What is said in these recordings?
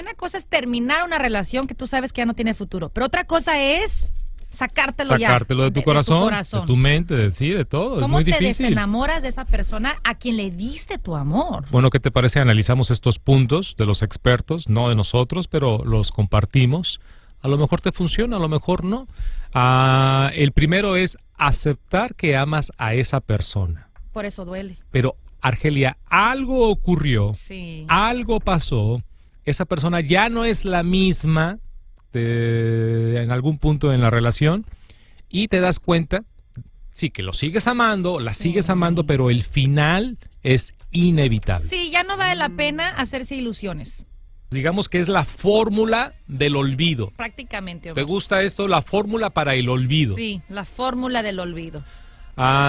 Una cosa es terminar una relación que tú sabes que ya no tiene futuro, pero otra cosa es sacártelo de tu corazón, de tu mente, de sí, de todo. ¿Cómo te desenamoras de esa persona a quien le diste tu amor? Bueno, ¿qué te parece? Analizamos estos puntos de los expertos, no de nosotros, pero los compartimos. A lo mejor te funciona, a lo mejor no. El primero es aceptar que amas a esa persona. Por eso duele. Pero, Argelia, algo ocurrió, sí, algo pasó, esa persona ya no es la misma en algún punto en la relación y te das cuenta, sí, que lo sigues amando, la sigues amando, pero el final es inevitable. Sí, ya no vale la pena hacerse ilusiones. Digamos que es la fórmula del olvido. Prácticamente. Omar, ¿te gusta esto? La fórmula para el olvido. Sí, la fórmula del olvido.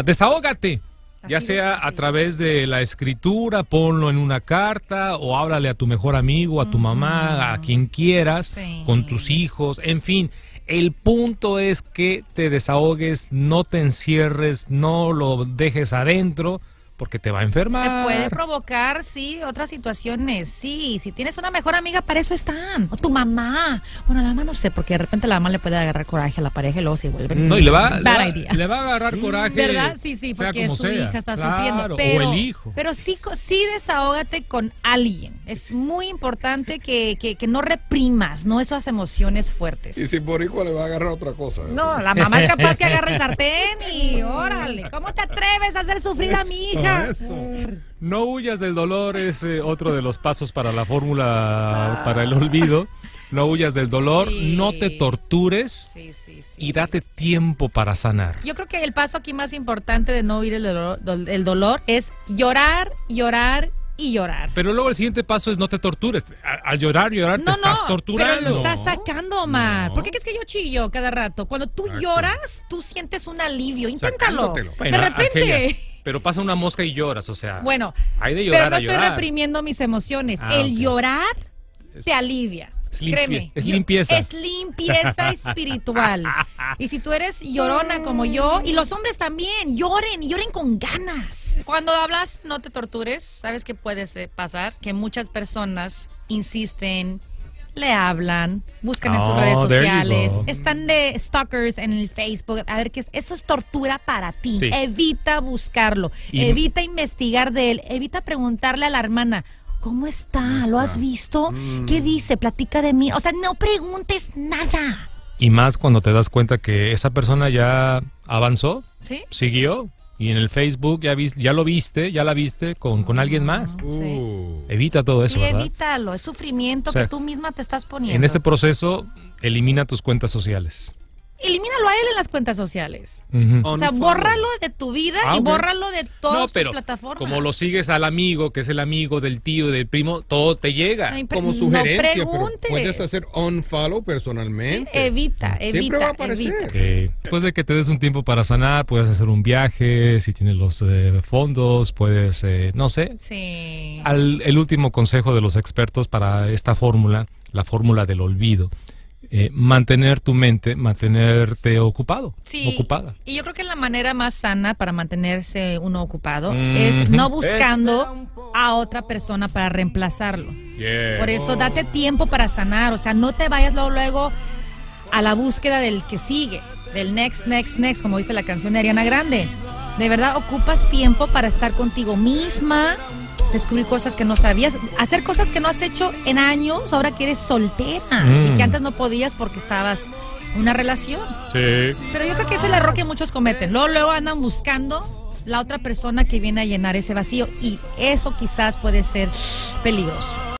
Desahógate. Ya sea a través de la escritura, ponlo en una carta o háblale a tu mejor amigo, a tu mamá, a quien quieras, con tus hijos, en fin. El punto es que te desahogues, no te encierres, no lo dejes adentro porque te va a enfermar. Te puede provocar, sí, otras situaciones, sí. Si tienes una mejor amiga, para eso están. O tu mamá. Bueno, la mamá no sé, porque de repente la mamá le puede agarrar coraje a la pareja y luego se vuelve. No, y le va a agarrar coraje. ¿Verdad? Sí, sí, porque su hija está sufriendo. Pero, o el hijo. Pero sí, sí, desahógate con alguien. Es muy importante que no reprimas, ¿no? Esas emociones fuertes. Y si por hijo le va a agarrar otra cosa. No, la mamá es capaz que agarre el sartén y órale. ¿Cómo te atreves a hacer sufrir a mi hija? No huyas del dolor, es otro de los pasos para la fórmula para el olvido. No huyas del dolor, no te tortures y date tiempo para sanar. Yo creo que el paso aquí más importante de no huir el dolor es llorar, llorar y llorar. Pero luego el siguiente paso es no te tortures. Al llorar, te estás torturando. Pero lo estás sacando, Omar. No. ¿Por qué crees que yo chillo cada rato? Cuando tú lloras, tú sientes un alivio. Inténtalo. Bueno, de repente... Argelia, pero pasa una mosca y lloras, o sea... Bueno, hay de llorar, pero no estoy reprimiendo mis emociones. El llorar te alivia. Créeme. Es limpieza. Es limpieza espiritual. Y si tú eres llorona como yo, y los hombres también, lloren, y lloren con ganas. Cuando hablas, no te tortures. ¿Sabes qué puede pasar? Que muchas personas insisten... Le hablan, buscan en sus redes sociales, están de stalkers en el Facebook, a ver qué es. Eso es tortura para ti. Sí. Evita buscarlo, evita investigar de él, evita preguntarle a la hermana, ¿cómo está? ¿Lo has visto? ¿Qué dice? Platica de mí. O sea, no preguntes nada. Y más cuando te das cuenta que esa persona ya avanzó, siguió. Y en el Facebook ya la viste con alguien más. Evita todo eso, ¿verdad? Evítalo, es sufrimiento, o sea, que tú misma te estás poniendo. En ese proceso, elimina tus cuentas sociales. Elimínalo a él en las cuentas sociales. O sea, bórralo de tu vida y bórralo de todas tus plataformas. Como lo sigues al amigo, que es el amigo del tío, del primo, todo te llega. No, como sugerencia, no preguntes. Pero puedes hacer unfollow personalmente. Sí, evita. Siempre va a aparecer. Después de que te des un tiempo para sanar, puedes hacer un viaje, si tienes los fondos, puedes, no sé. Sí. El último consejo de los expertos para esta fórmula, la fórmula del olvido. Mantener tu mente, mantenerte ocupado, ocupada. Y yo creo que la manera más sana para mantenerse uno ocupado es no buscando a otra persona para reemplazarlo. Por eso date tiempo para sanar, o sea, no te vayas luego a la búsqueda del que sigue, del next, como dice la canción de Ariana Grande. De verdad, ocupas tiempo para estar contigo misma, descubrir cosas que no sabías, hacer cosas que no has hecho en años, ahora que eres soltera y que antes no podías porque estabas en una relación. Sí. Pero yo creo que es el error que muchos cometen. Luego andan buscando la otra persona que viene a llenar ese vacío y eso quizás puede ser peligroso.